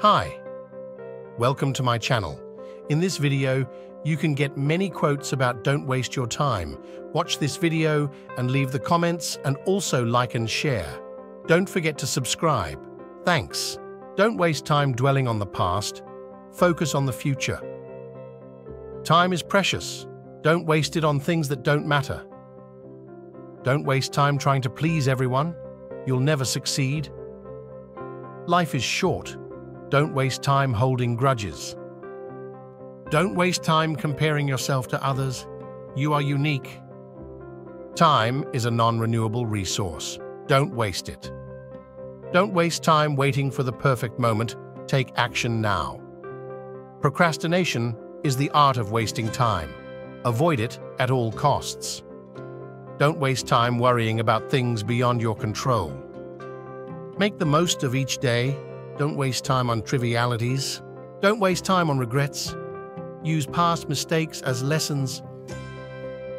Hi, welcome to my channel. In this video, you can get many quotes about don't waste your time. Watch this video and leave the comments and also like and share. Don't forget to subscribe. Thanks. Don't waste time dwelling on the past. Focus on the future. Time is precious. Don't waste it on things that don't matter. Don't waste time trying to please everyone. You'll never succeed. Life is short. Don't waste time holding grudges. Don't waste time comparing yourself to others. You are unique. Time is a non-renewable resource. Don't waste it. Don't waste time waiting for the perfect moment. Take action now. Procrastination is the art of wasting time. Avoid it at all costs. Don't waste time worrying about things beyond your control. Make the most of each day. Don't waste time on trivialities. Don't waste time on regrets. Use past mistakes as lessons.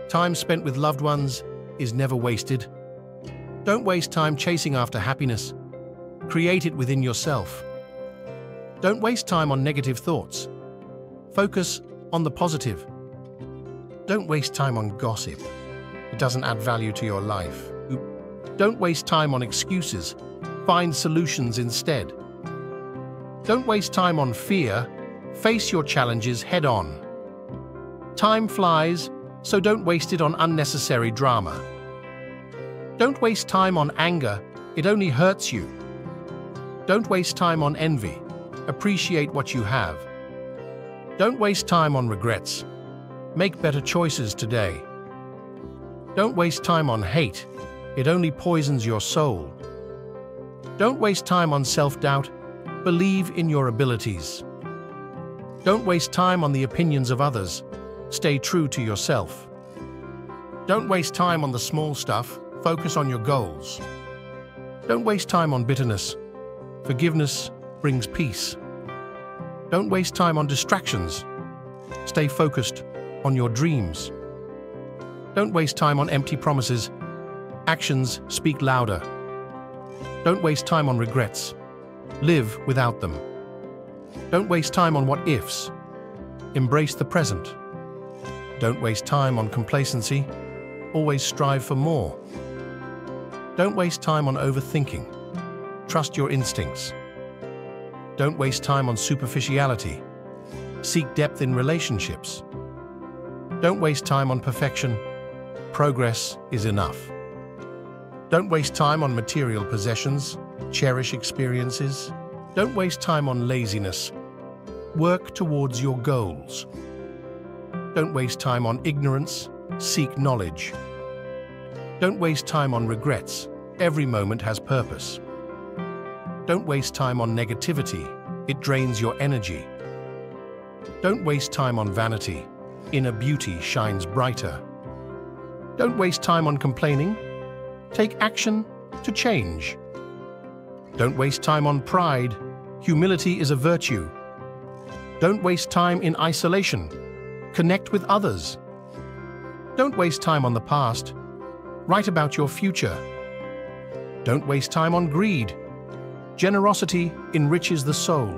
Time spent with loved ones is never wasted. Don't waste time chasing after happiness. Create it within yourself. Don't waste time on negative thoughts. Focus on the positive. Don't waste time on gossip. It doesn't add value to your life. Don't waste time on excuses. Find solutions instead. Don't waste time on fear. Face your challenges head on. Time flies, so don't waste it on unnecessary drama. Don't waste time on anger. It only hurts you. Don't waste time on envy. Appreciate what you have. Don't waste time on regrets. Make better choices today. Don't waste time on hate. It only poisons your soul. Don't waste time on self-doubt. Believe in your abilities. Don't waste time on the opinions of others. Stay true to yourself. Don't waste time on the small stuff. Focus on your goals. Don't waste time on bitterness. Forgiveness brings peace. Don't waste time on distractions. Stay focused on your dreams. Don't waste time on empty promises. Actions speak louder. Don't waste time on regrets. Live without them. Don't waste time on what ifs. Embrace the present. Don't waste time on complacency. Always strive for more. Don't waste time on overthinking. Trust your instincts. Don't waste time on superficiality. Seek depth in relationships. Don't waste time on perfection. Progress is enough. Don't waste time on material possessions. Cherish experiences. Don't waste time on laziness. Work towards your goals. Don't waste time on ignorance. Seek knowledge. Don't waste time on regrets. Every moment has purpose. Don't waste time on negativity. It drains your energy. Don't waste time on vanity. Inner beauty shines brighter. Don't waste time on complaining. Take action to change. Don't waste time on pride. Humility is a virtue. Don't waste time in isolation. Connect with others. Don't waste time on the past. Write about your future. Don't waste time on greed. Generosity enriches the soul.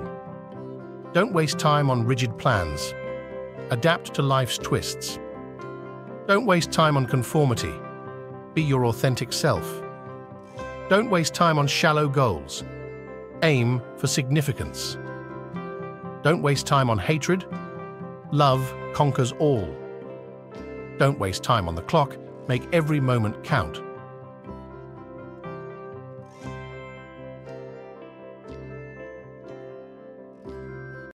Don't waste time on rigid plans. Adapt to life's twists. Don't waste time on conformity. Be your authentic self. Don't waste time on shallow goals. Aim for significance. Don't waste time on hatred. Love conquers all. Don't waste time on the clock. Make every moment count.